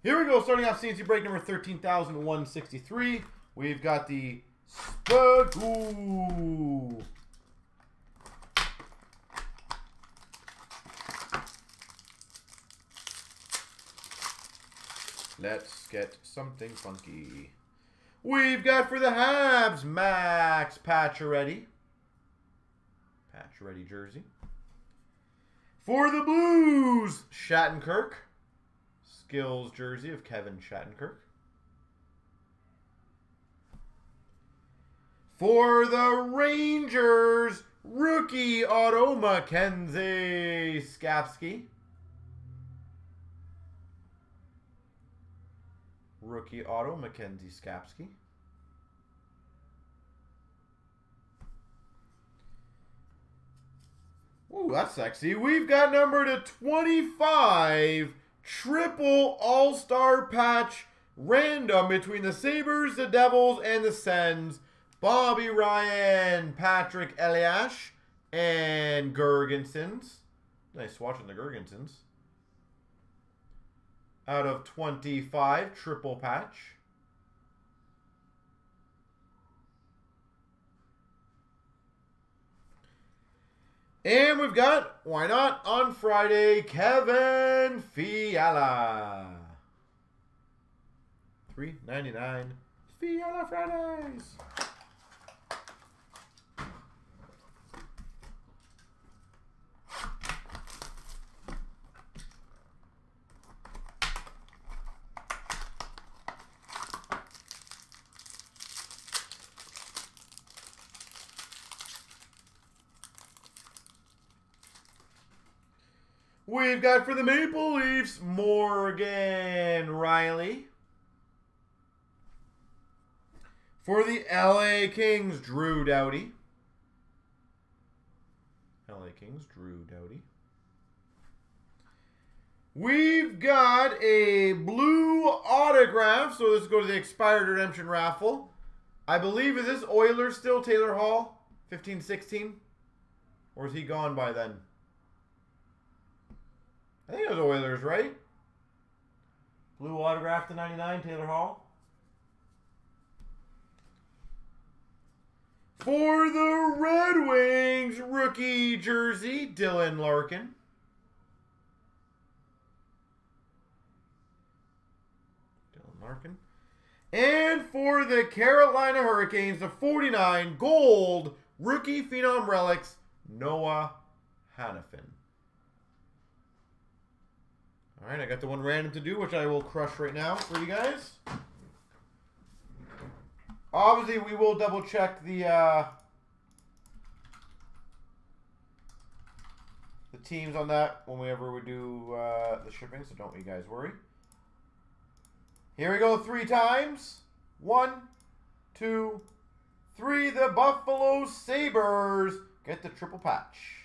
Here we go, starting off CNC break number 13,163. We've got the Spagoo. Let's get something funky. We've got for the Habs, Max Pacioretty. Pacioretty jersey. For the Blues, Shattenkirk. Skills jersey of Kevin Shattenkirk. For the Rangers, rookie auto Mackenzie Skapsky. Rookie auto Mackenzie Skapsky. Ooh, that's sexy. We've got number to 25. Triple all-star patch random between the Sabres, the Devils, and the Sens. Bobby Ryan, Patrick Elias, and Gergensons. Nice watching the Gergensons. Out of 25, triple patch. And we've got, why not, on Friday, Kevin Fiala. $3.99 Fiala Fridays. We've got for the Maple Leafs, Morgan Riley. For the LA Kings, Drew Doughty. LA Kings, Drew Doughty. We've got a blue autograph. So let's go to the expired redemption raffle. I believe, is this Oilers still Taylor Hall? 15-16? Or is he gone by then? I think it was Oilers, right? Blue autograph to 99, Taylor Hall. For the Red Wings, rookie jersey, Dylan Larkin. Dylan Larkin. And for the Carolina Hurricanes, the 49 gold rookie phenom relics, Noah Hanifin. All right, I got the one random to do, which I will crush right now for you guys. Obviously, we will double check the teams on that whenever we do the shipping, so don't you guys worry. Here we go, 3 times. 1, 2, 3. The Buffalo Sabres get the triple patch.